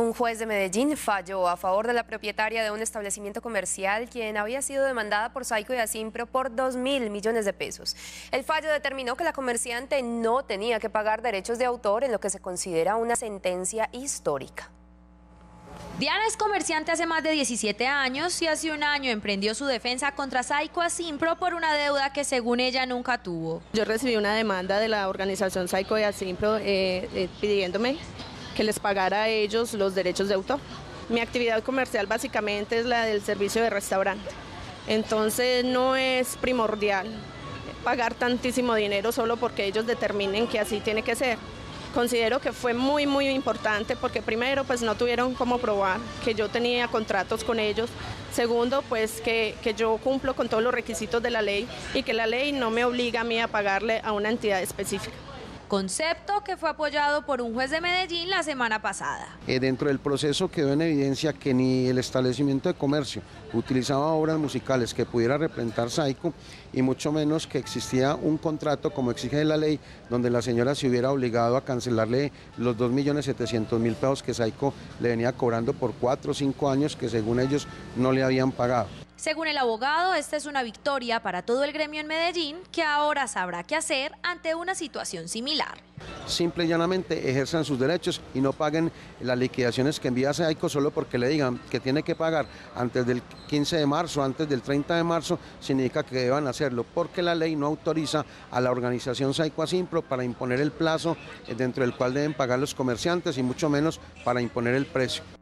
Un juez de Medellín falló a favor de la propietaria de un establecimiento comercial quien había sido demandada por Sayco Acinpro por 2.000 millones de pesos. El fallo determinó que la comerciante no tenía que pagar derechos de autor, en lo que se considera una sentencia histórica. Diana es comerciante hace más de 17 años y hace un año emprendió su defensa contra Sayco Acinpro por una deuda que según ella nunca tuvo. Yo recibí una demanda de la organización Sayco Acinpro pidiéndome que les pagara a ellos los derechos de autor. Mi actividad comercial básicamente es la del servicio de restaurante, entonces no es primordial pagar tantísimo dinero solo porque ellos determinen que así tiene que ser. Considero que fue muy importante porque primero pues no tuvieron cómo probar que yo tenía contratos con ellos, segundo pues que yo cumplo con todos los requisitos de la ley y que la ley no me obliga a mí a pagarle a una entidad específica. Concepto que fue apoyado por un juez de Medellín la semana pasada. Dentro del proceso quedó en evidencia que ni el establecimiento de comercio utilizaba obras musicales que pudiera representar Sayco y mucho menos que existía un contrato como exige la ley donde la señora se hubiera obligado a cancelarle los 2.700.000 pesos que Sayco le venía cobrando por 4 o 5 años que según ellos no le habían pagado. Según el abogado, esta es una victoria para todo el gremio en Medellín, que ahora sabrá qué hacer ante una situación similar. Simple y llanamente ejerzan sus derechos y no paguen las liquidaciones que envía Sayco solo porque le digan que tiene que pagar antes del 15 de marzo, antes del 30 de marzo, significa que deban hacerlo porque la ley no autoriza a la organización Sayco Acinpro para imponer el plazo dentro del cual deben pagar los comerciantes y mucho menos para imponer el precio.